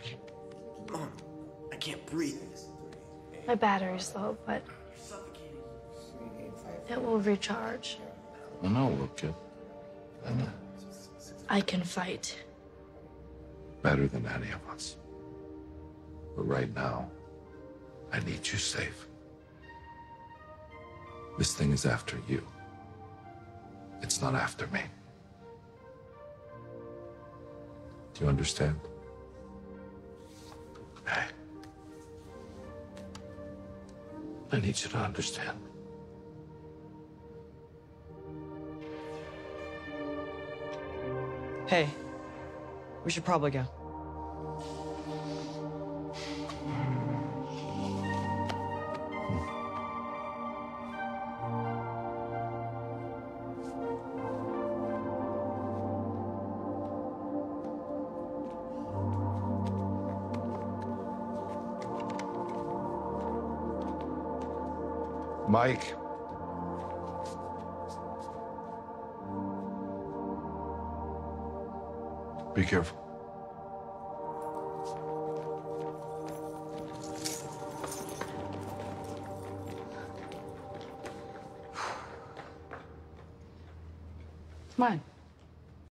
Okay. Mom, I can't breathe. My battery's low, but it will recharge. Well, no, we're good. I know. I can fight. Better than any of us. But right now, I need you safe. This thing is after you. It's not after me. Do you understand? Hey. I need you to understand. Hey, we should probably go. Mike. Be careful. It's mine.